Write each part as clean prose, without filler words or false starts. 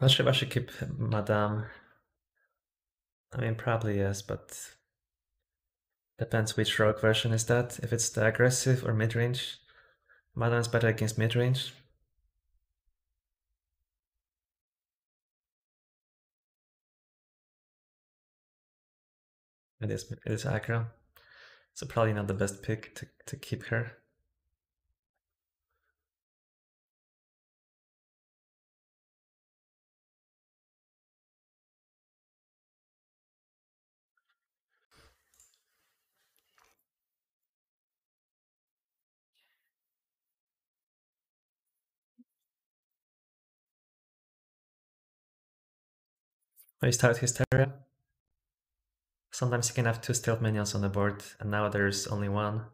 Not sure if I should keep Madame. I mean, probably yes, but depends which rogue version is that. If it's the aggressive or mid-range, Madame's better against mid-range. It is aggro, so probably not the best pick to keep her. I start Hysteria. Sometimes you can have two stealth minions on the board, and now there's only one.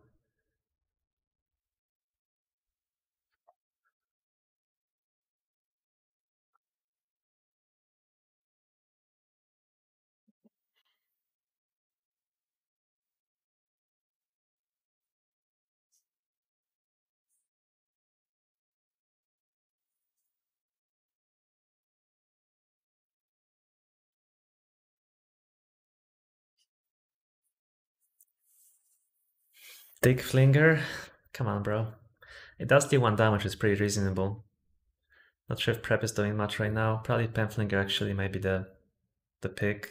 Thick Flinger, come on, bro. It does do 1 damage, it's pretty reasonable. Not sure if prep is doing much right now. Probably Pen Flinger actually might be the pick.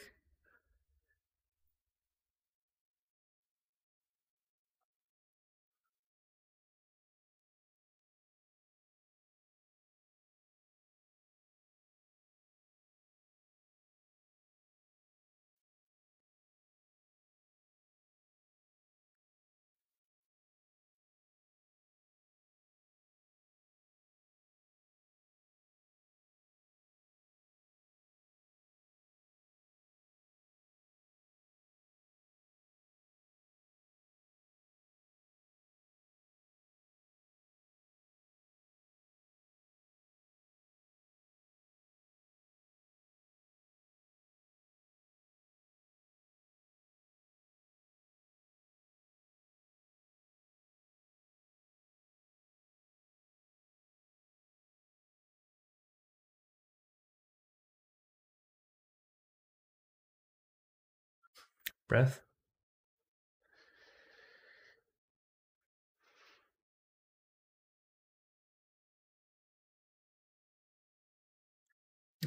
Breath.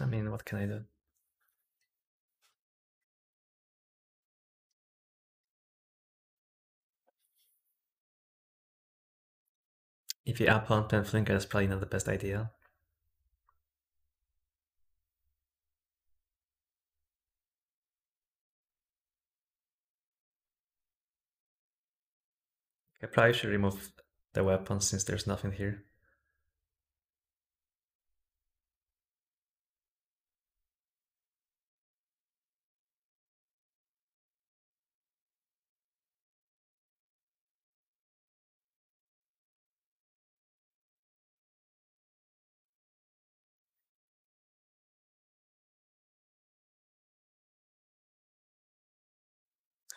I mean, what can I do? If you up on Pen Flinger, that's probably not the best idea. I probably should remove the weapon since there's nothing here.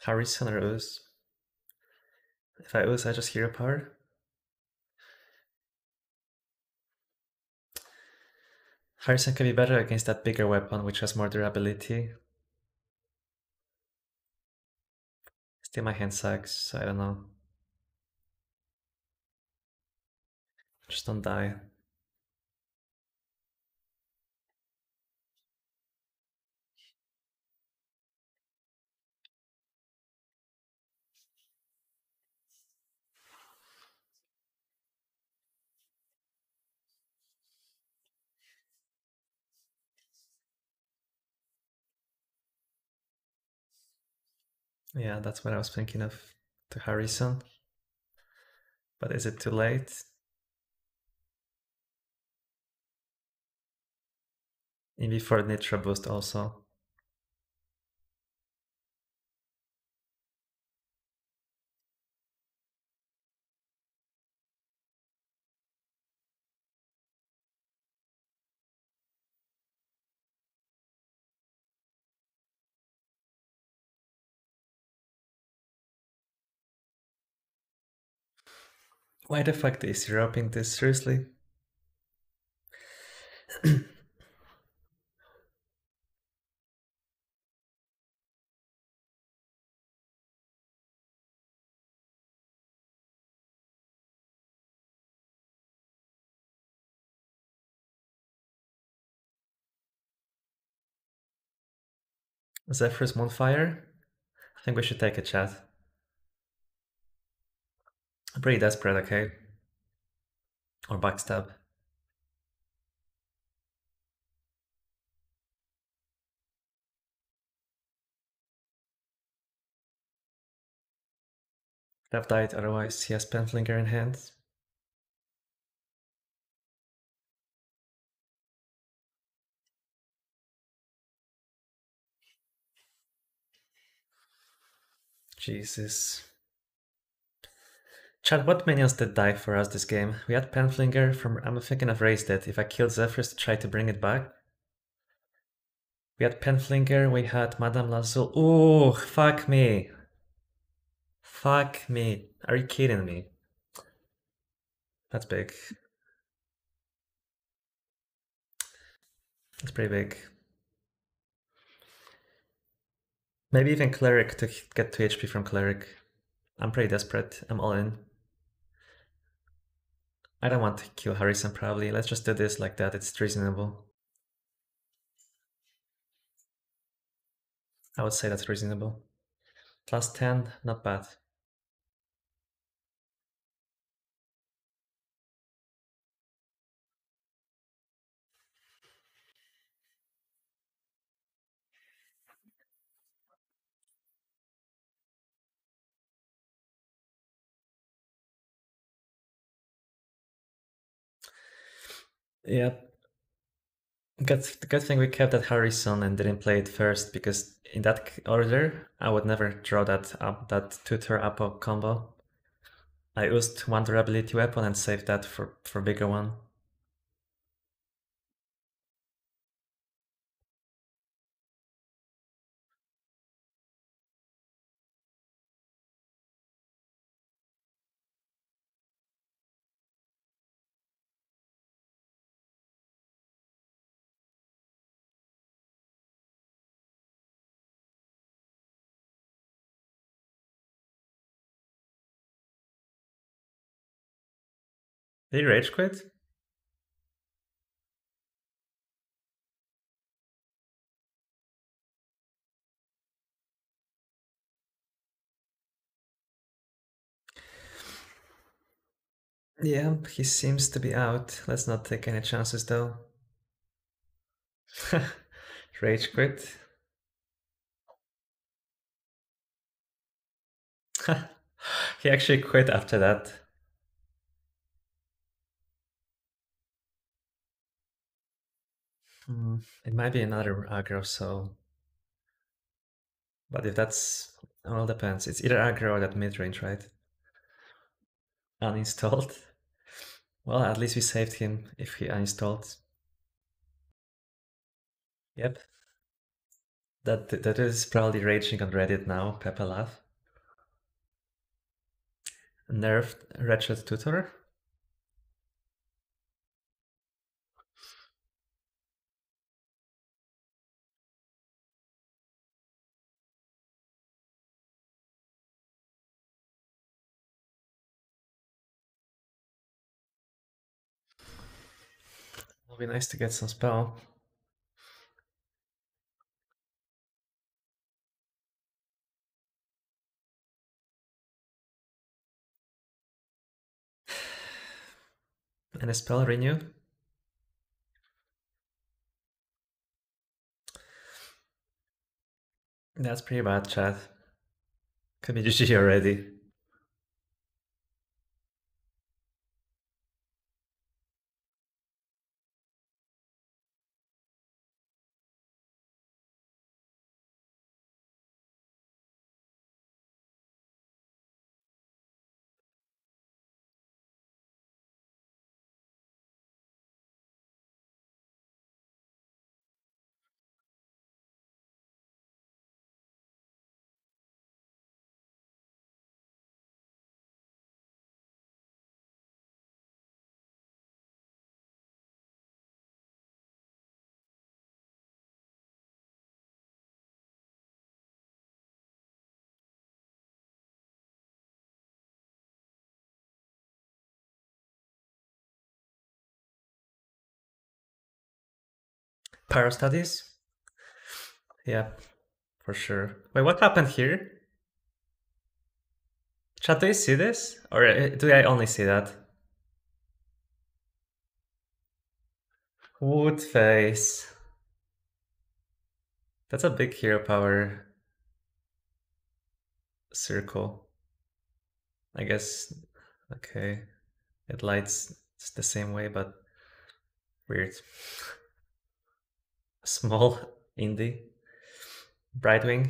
Harrison or Uz? If I Uz, I just hero power. Harrison can be better against that bigger weapon, which has more durability. Still my hand sucks, so I don't know. Just don't die. Yeah, that's what I was thinking of, to Harrison. But is it too late? Maybe for Nitra boost also. Why the fuck is he dropping this? Seriously? Zephyr's Moonfire? I think we should take a chat. I'm pretty desperate, okay? Or backstab. Could have died otherwise. He has Pen Flinger in hand. Jesus. Chad, what minions did die for us this game? We had Pen Flinger from... I'm thinking I've raised it. If I killed Zephyr's to try to bring it back. We had Pen Flinger, we had Madame Lazul. Ooh, fuck me. Fuck me. Are you kidding me? That's big. That's pretty big. Maybe even Cleric to get 2 HP from Cleric. I'm pretty desperate. I'm all in. I don't want to kill Harrison probably. Let's just do this like that. It's reasonable. I would say that's reasonable. Plus 10, not bad. Yeah, good thing we kept that Harrison and didn't play it first, because in that order I would never draw that up, that tutor up combo. I used one durability weapon and saved that for bigger one. Did he rage quit? Yeah, he seems to be out. Let's not take any chances though. Rage quit. He actually quit after that. It might be another aggro, so... But if that's... all depends. It's either aggro or that mid-range, right? Uninstalled. Well, at least we saved him if he uninstalled. Yep. That is probably raging on Reddit now, Pepalaf. Nerfed Wretched Tutor. It'll be nice to get some spell. And a spell renew. That's pretty bad, chat. Could be GG already. Pyro studies? Yeah, for sure. Wait, what happened here? Chat, do you see this? Or do I only see that? Wood face. That's a big hero power circle. I guess, okay. It lights the same way, but weird. Small indie. Brightwing.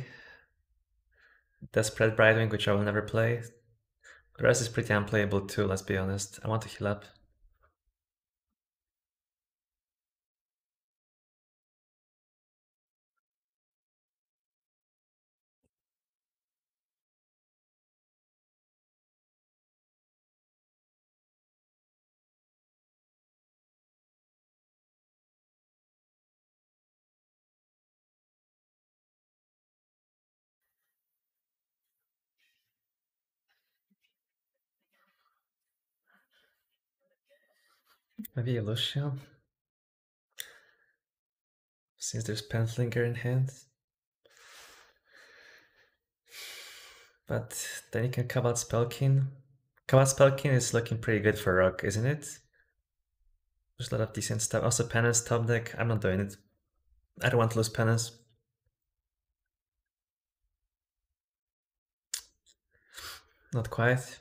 Desperate Brightwing, which I will never play. The rest is pretty unplayable too, let's be honest. I want to heal up. Maybe Illucia. Since there's Pen Flinger in hand. But then you can Cabal Spellkin. Cabal Spellkin is looking pretty good for Rock, isn't it? There's a lot of decent stuff. Also Penance top deck. I'm not doing it. I don't want to lose Penance. Not quite.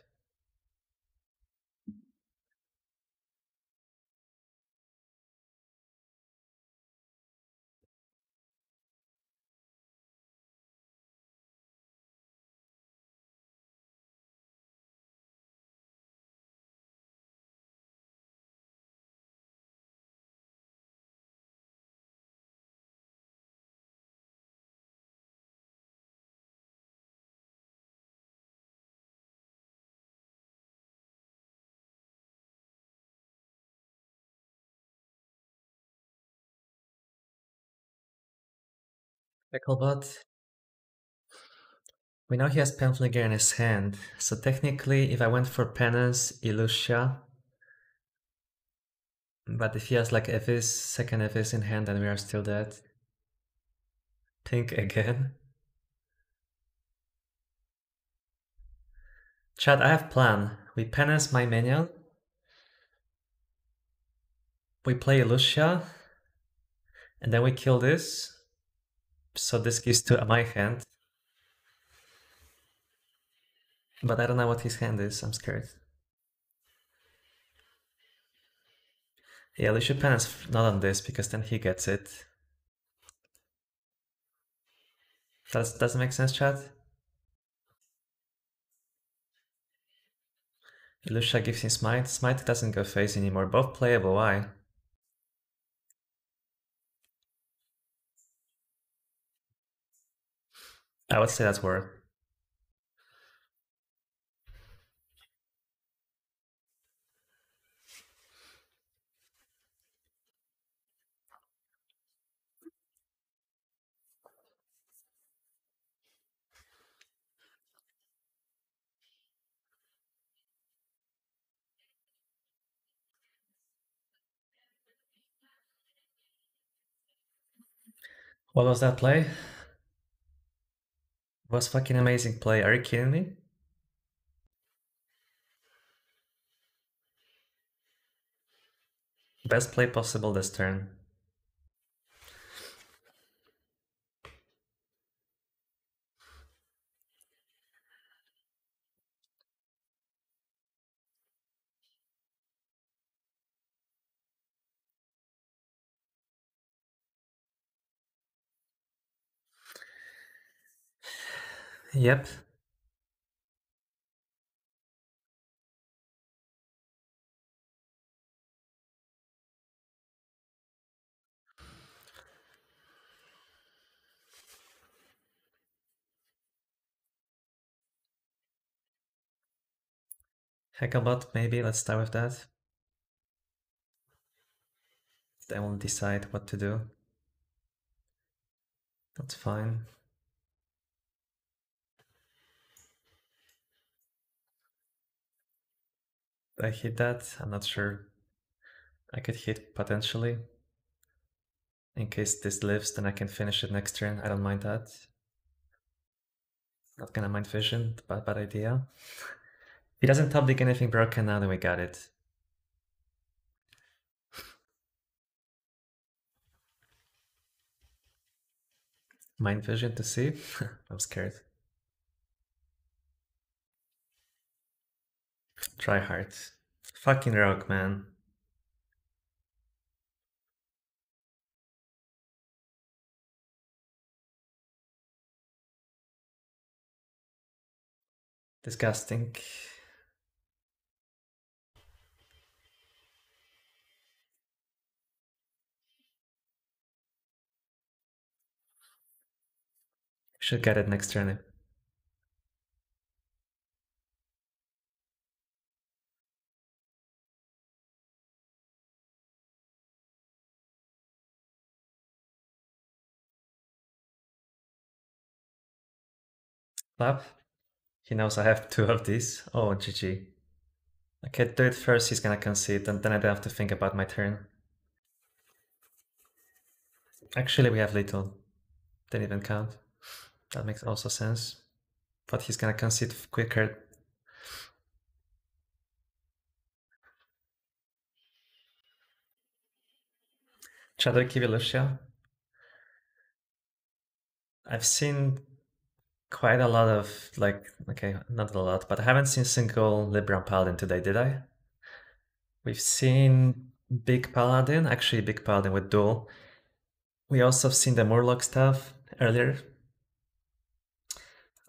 Heckabot. We know he has Pen Flinger in his hand, so technically if I went for Penance, Illucia, but if he has like Evis, second Evis in hand, then we are still dead. Think again. Chat, I have plan. We Penance my minion. We play Illucia, and then we kill this. So this gives to my hand. But I don't know what his hand is, I'm scared. Yeah, Lishu Pan is not on this because then he gets it. Does it make sense, chat? Illucia gives him Smite. Smite doesn't go face anymore. Both playable, why? I would say that's worth. What was that play? Was fucking amazing play, are you kidding me? Best play possible this turn. Yep. Heckabot, maybe. Let's start with that. Then we'll decide what to do. That's fine. I hit that, I'm not sure. I could hit potentially. In case this lives, then I can finish it next turn, I don't mind that. Not gonna Mind Vision, bad idea. If he doesn't top deck anything broken now, then we got it. Mind Vision to see? I'm scared. Try hard. Fucking rogue, man. Disgusting. Should get it next turn. Flap. He knows I have two of these. Oh, GG. Okay, do it first, he's gonna concede, and then I don't have to think about my turn. Actually, we have little. Didn't even count. That makes also sense. But he's gonna concede quicker. Shadow Keep Illucia. I've seen quite a lot of, like, okay, not a lot, but I haven't seen single Libram Paladin today, did I? We've seen Big Paladin, actually Big Paladin with Duel. We also have seen the Murloc stuff earlier.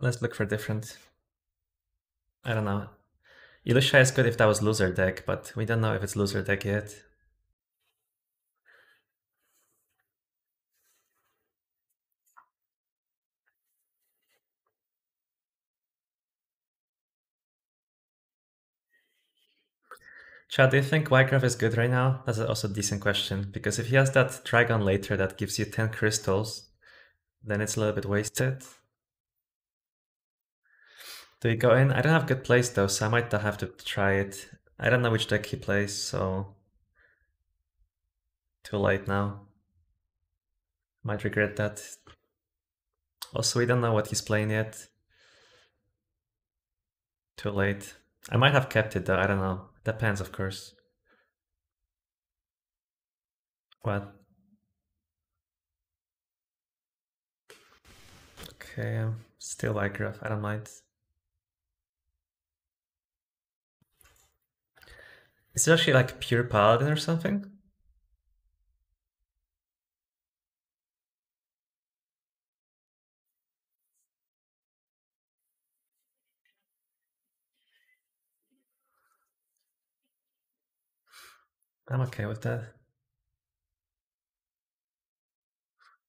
Let's look for different. I don't know. Illusia is good if that was loser deck, but we don't know if it's loser deck yet. Chad, do you think Wycraft is good right now? That's also a decent question, because if he has that Trigon later that gives you 10 crystals, then it's a little bit wasted. Do we go in? I don't have good plays though, so I might not have to try it. I don't know which deck he plays, so too late now. Might regret that. Also, we don't know what he's playing yet. Too late. I might have kept it though, I don't know. Depends, of course. What? Okay, still Wycraft, I don't mind. Is it actually like pure Paladin or something? I'm okay with that.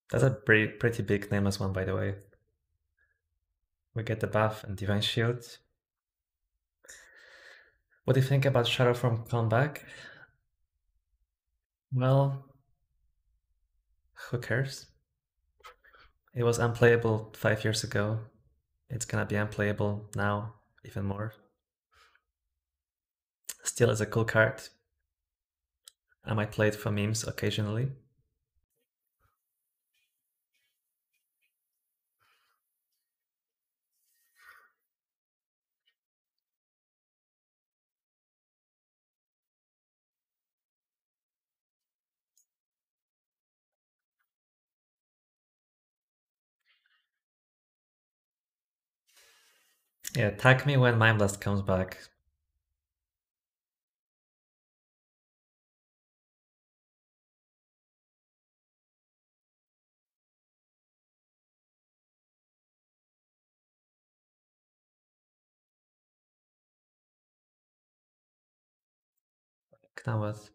That's a pretty big nameless one, by the way. We get the buff and Divine Shield. What do you think about Shadowform comeback? Well, who cares? It was unplayable 5 years ago. It's gonna be unplayable now, even more. Still is a cool card. I might play it for memes occasionally. Yeah, tag me when Mind Blast comes back. Now what?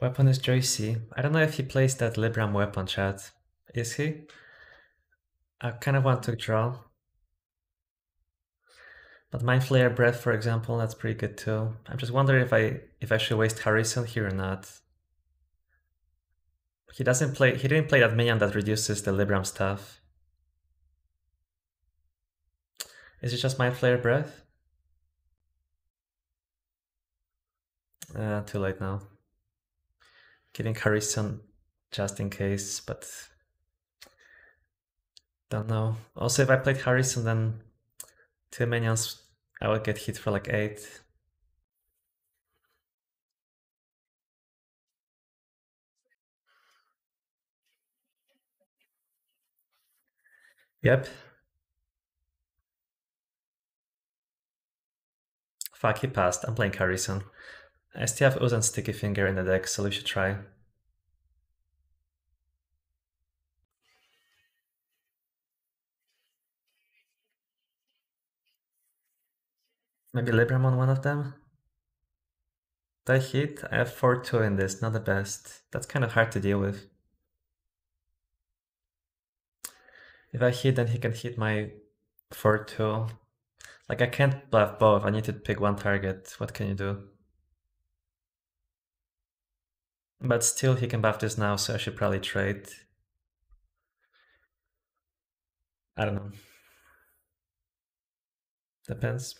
Weapon is Joycey. I don't know if he plays that Libram weapon, chat. Is he? I kind of want to draw. But Mind Flayer Breath, for example, that's pretty good too. I'm just wondering if I should waste Harrison here or not. He didn't play that minion that reduces the Libram stuff. Is it just Mind Flayer Breath? Too late now. Giving Harrison just in case, but Don't know. Also, if I played Harrison, then two minions, I would get hit for like 8. Yep. Fuck, he passed. I'm playing Harrison. I still have Uzan's Sticky Finger in the deck, so we should try. Maybe Libram on one of them? Did I hit? I have 4-2 in this, not the best. That's kind of hard to deal with. If I hit, then he can hit my 4-2. Like, I can't bluff both, I need to pick one target. What can you do? But still, he can buff this now, so I should probably trade. I don't know. Depends.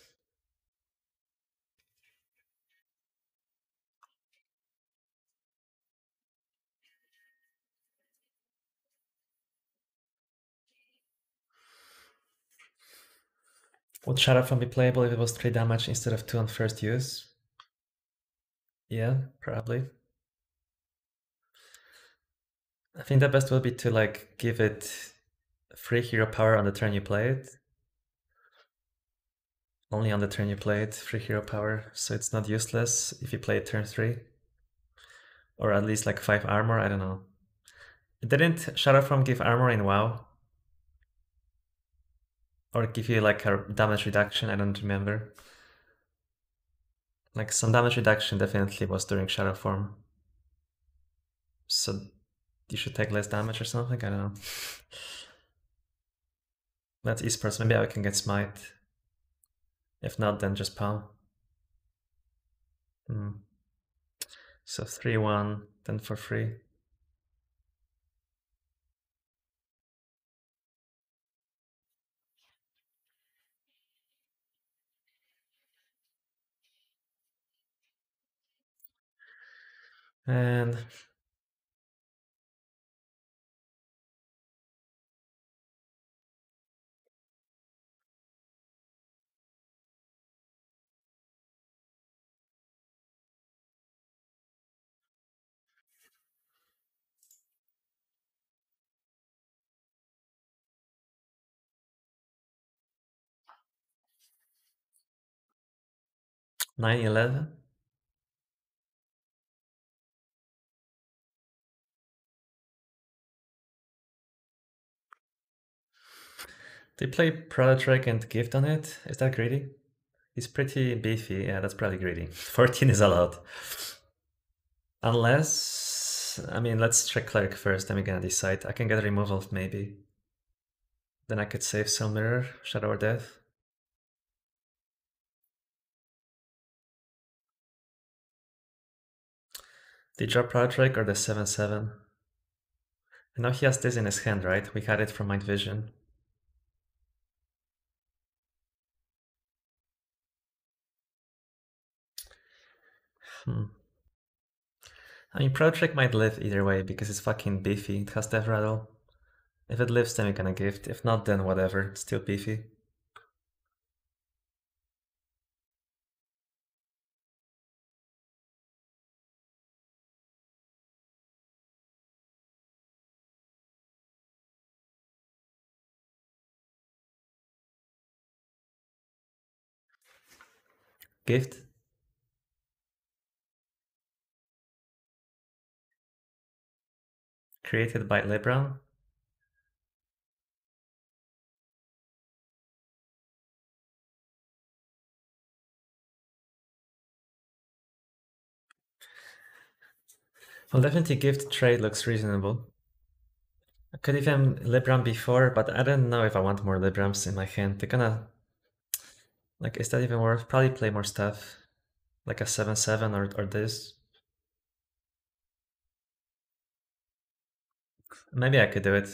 Would Shadowform be playable if it was 3 damage instead of 2 on first use? Yeah, probably. I think the best would be to like give it free hero power on the turn you play it. Only on the turn you play it, free hero power, so it's not useless if you play it turn 3. Or at least like 5 armor, I don't know. Didn't Shadowform give armor in WoW? Or give you like a damage reduction, I don't remember. Like some damage reduction definitely was during Shadowform. So you should take less damage or something, I don't know. That's esports, maybe I can get smite. If not, then just palm. So 3-1, then for free. And nine 11. They play Prodigy Trick and Gift on it. Is that greedy? It's pretty beefy. Yeah, that's probably greedy. 14 is a lot. Unless, I mean, let's check Cleric first, then we're gonna decide. I can get a removal maybe. Then I could save Soul Mirror, Shadow or Death. They drop Prodigy Trick or the 7-7. And now he has this in his hand, right? We had it from Mind Vision. I mean, Prodigy Trick might live either way because it's fucking beefy. It has Death Rattle. If it lives, then we're gonna gift. If not, then whatever. It's still beefy. Gift. Created by Libram. Well, definitely gift trade looks reasonable. I could even Libram before, but I don't know if I want more Librams in my hand. They're gonna... Like, is that even worth? Probably play more stuff. Like a 7-7 or this. Maybe I could do it.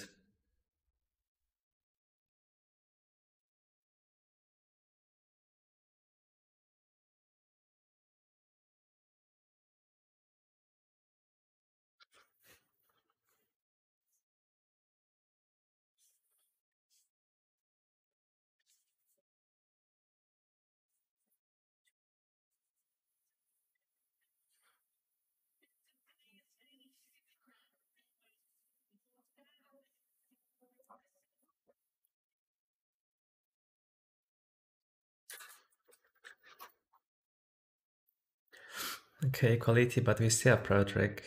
Okay, quality, but we still have Pro Trick.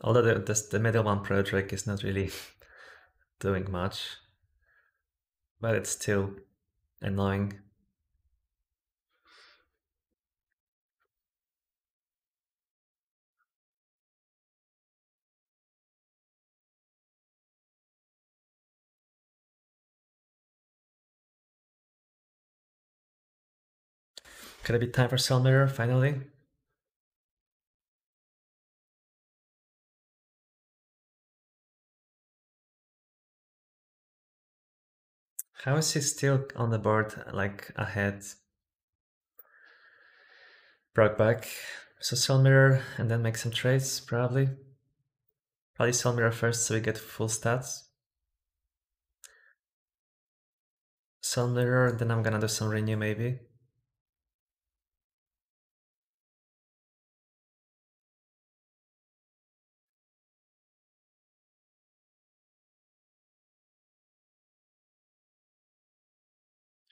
Although the middle one Pro Trick is not really doing much. But it's still annoying. Could it be time for Soul Mirror finally? How is he still on the board, like ahead? Brought back. So Soul Mirror and then make some trades, probably. Probably Soul Mirror first so we get full stats. Soul Mirror, then I'm gonna do some renew maybe.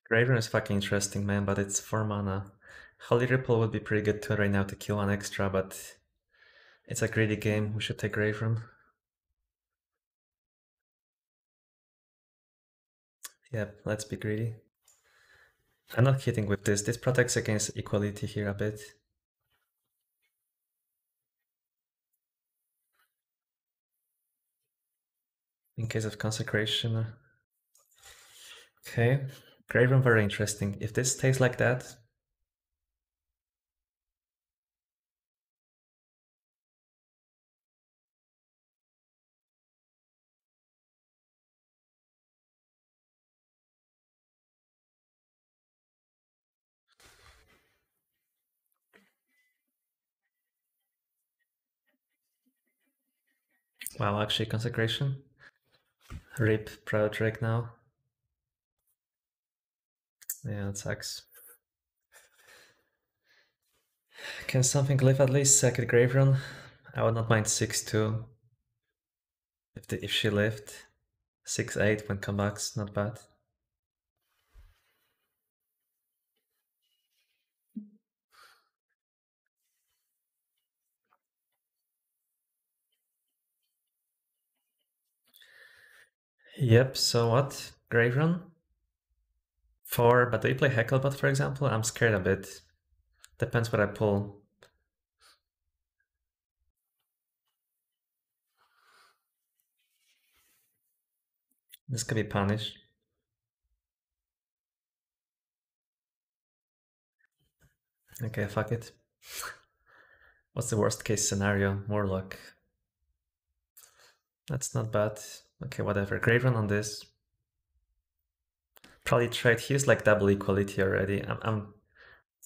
Grave Room is fucking interesting, man, but it's 4 mana. Holy Ripple would be pretty good too right now to kill one extra, but it's a greedy game. We should take Grave Room. Yep, let's be greedy. I'm not kidding with this. This protects against equality here a bit. In case of Consecration. Okay. Grave Room, very interesting. If this stays like that, wow, actually Consecration. Rip Proud Drake now. Yeah, it sucks. Can something live at least? Second Grave Run. I would not mind 6-2 if she lived. 6-8 when comebacks, not bad. Yep, so what? Grave Run? 4, but do you play Heckabot, for example? I'm scared a bit. Depends what I pull. This could be punished. Okay, fuck it. What's the worst case scenario? Warlock. That's not bad. Okay, whatever. Grave Run on this. Probably trade. He's like double equality already.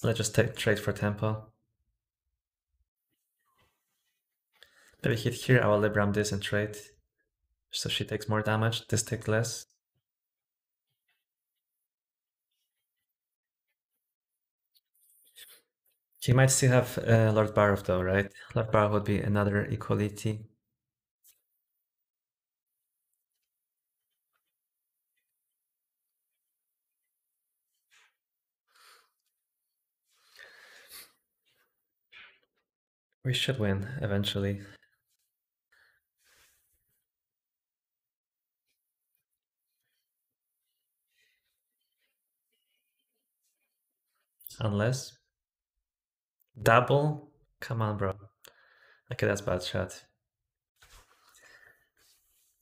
Let's just trade for tempo. Maybe hit here. I will Libram this and trade, so she takes more damage. This takes less. He might still have Lord Barov though, right? Lord Barov would be another equality. We should win eventually. Unless double, come on, bro. Okay, that's bad shot.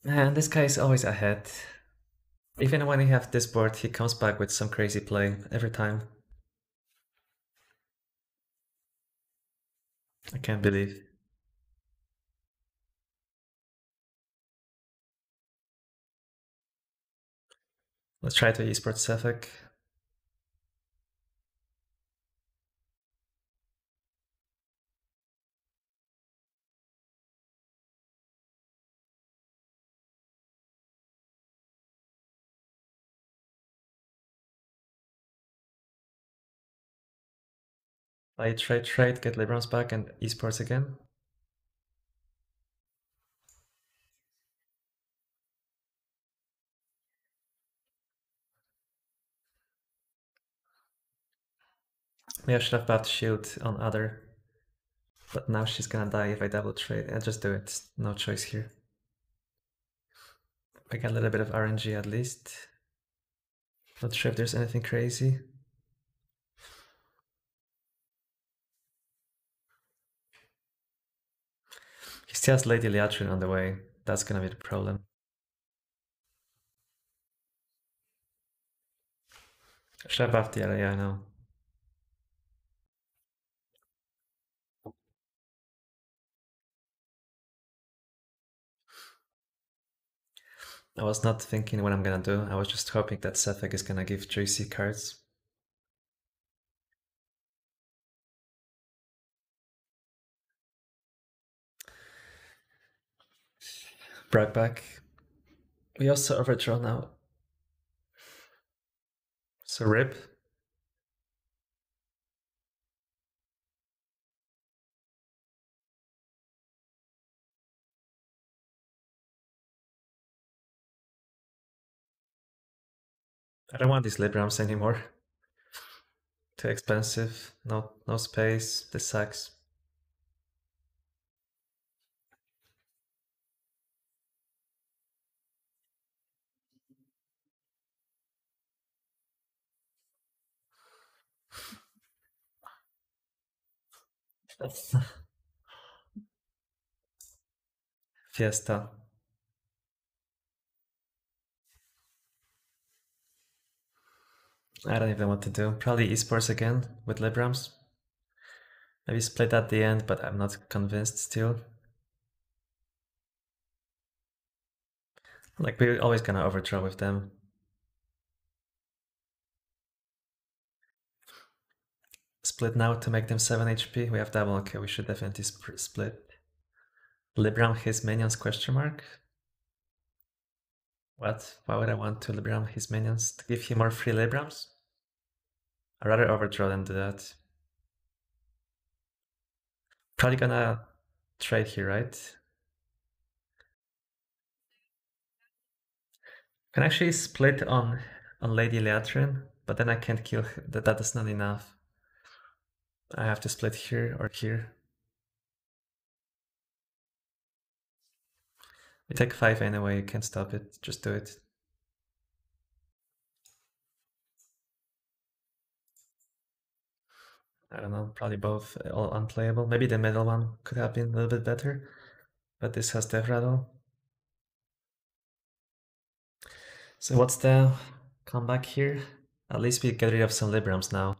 Man, this guy is always ahead. Even when he has this board, he comes back with some crazy play every time. I can't believe. Let's try to esports Zephyr. I trade, get Libram's back and esports again. Maybe I should have buffed shield on other. But now she's gonna die if I double trade. I'll just do it. No choice here. I got a little bit of RNG at least. Not sure if there's anything crazy. He still has Lady Liadrin on the way. That's gonna be the problem. Should I buff the area? Yeah, I know. I was not thinking what I'm gonna do, I was just hoping that Zephyr is gonna give juicy cards. Brag back. We also overdraw now. So rip. I don't want these Librams anymore. Too expensive, no space, this sucks. Fiesta. I don't even know what to do. Probably esports again with Librams. Maybe split at the end, but I'm not convinced still. Like, we're always gonna overdraw with them. Split now to make them 7 HP. We have double. Okay, we should definitely split. Libram his minions? Question mark. What? Why would I want to Libram his minions? To give him more free Librams? I'd rather overdraw than do that. Probably gonna trade here, right? Can actually split on Lady Liadrin, but then I can't kill her. That is not enough. I have to split here or here. We take 5 anyway, you can't stop it, just do it. I don't know, probably both, all unplayable. Maybe the middle one could have been a little bit better, but this has Devradol. So what's the comeback here? At least we get rid of some Librams now.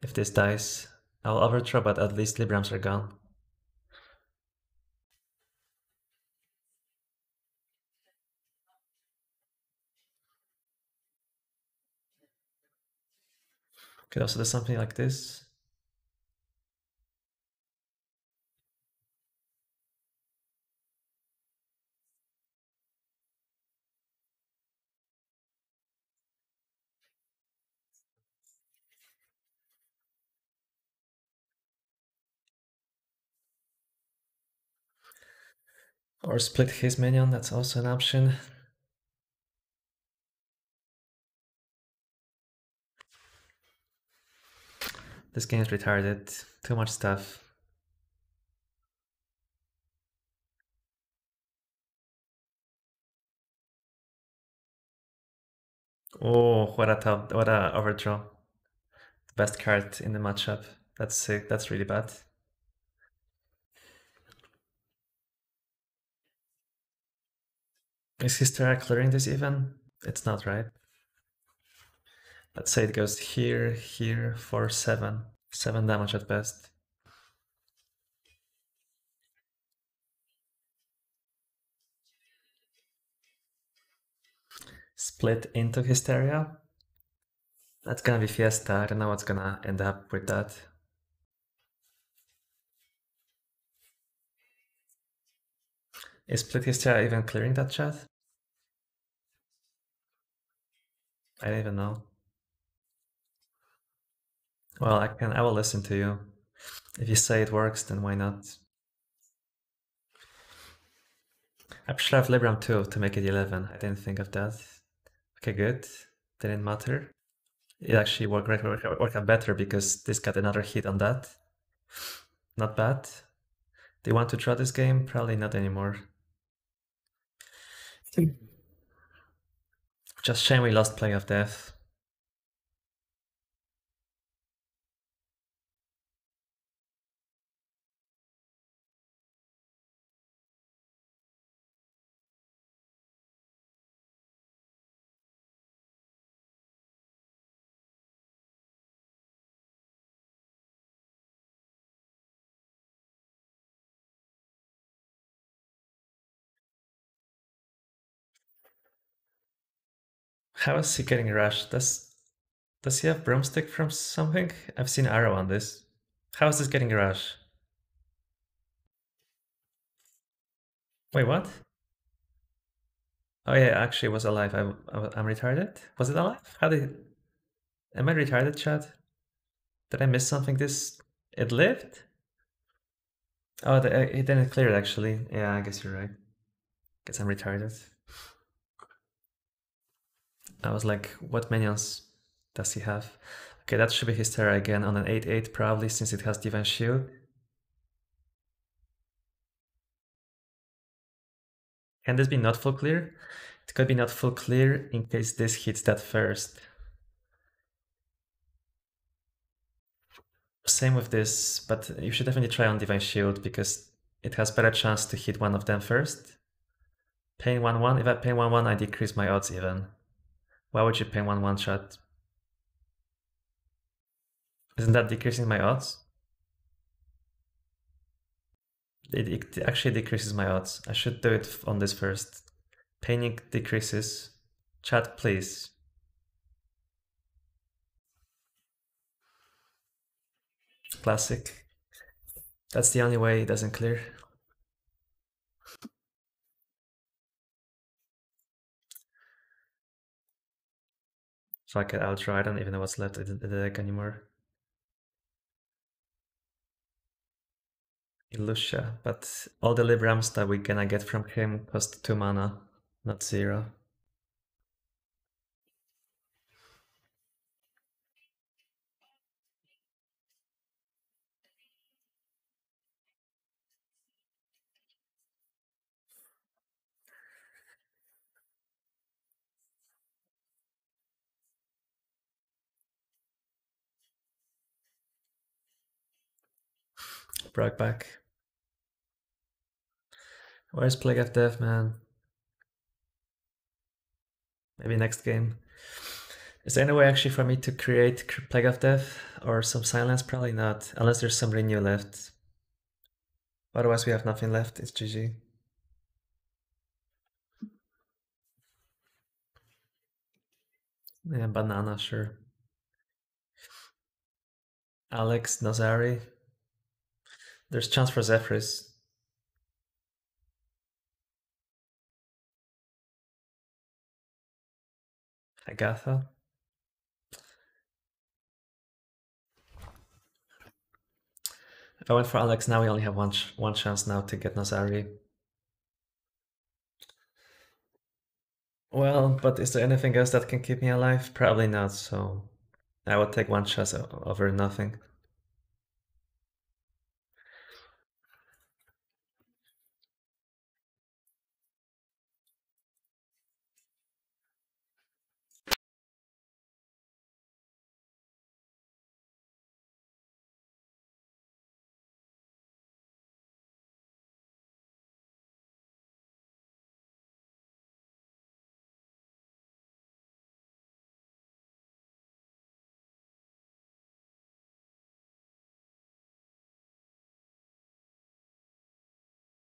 If this dies, I'll overthrow, but at least Librams are gone. Could also do something like this. Or split his minion, that's also an option. This game is retarded. Too much stuff. Oh, what a overdraw. The best card in the matchup. That's sick, that's really bad. Is Hysteria clearing this even? It's not, right? Let's say it goes here, here, 4, 7. 7 damage at best. Split into Hysteria. That's gonna be Fiesta. I don't know what's gonna end up with that. Is split Hysteria even clearing that chat? I don't even know. Well, I will listen to you. If you say it works, then why not? I should have Libram 2 to make it 11. I didn't think of that. Okay, good. Didn't matter. It actually worked out better because this got another hit on that. Not bad. They want to try this game? Probably not anymore. Just shame we lost Plague of Death. How is he getting rushed? Does he have broomstick from something? I've seen arrow on this. How is this getting rushed? Wait, what? Oh yeah, actually it was alive. I'm retarded? Was it alive? How did... Am I retarded, chat? Did I miss something? It lived? Oh, then it cleared actually. Yeah, I guess you're right. Guess I'm retarded. I was like, what minions does he have? Okay, that should be Hysteria again on an 8-8 probably, since it has Defense Shield. Can this be not full clear? It could be not full clear in case this hits that first. Same with this, but you should definitely try on Defense Shield because it has better chance to hit one of them first. Paying 1-1, if I pay 1-1 I decrease my odds even. Why would you pay 1-1 shot? Isn't that decreasing my odds? It actually decreases my odds. I should do it on this first. Paying decreases. Chat, please. Classic. That's the only way it doesn't clear. So I could outdraw, I don't even know what's left in the deck anymore. Illucia, but all the Librams that we're gonna get from him cost 2 mana, not 0. Brought back. Where's Plague of Death, man? Maybe next game. Is there any way actually for me to create Plague of Death or some silence? Probably not, unless there's some renew left. Otherwise we have nothing left, it's GG. Yeah, banana, sure. Alex Nazari. There's chance for Zephyr's. Agatha. If I went for Alex, now we only have one chance now to get Nazari. Well, but is there anything else that can keep me alive? Probably not, so I would take one chance over nothing.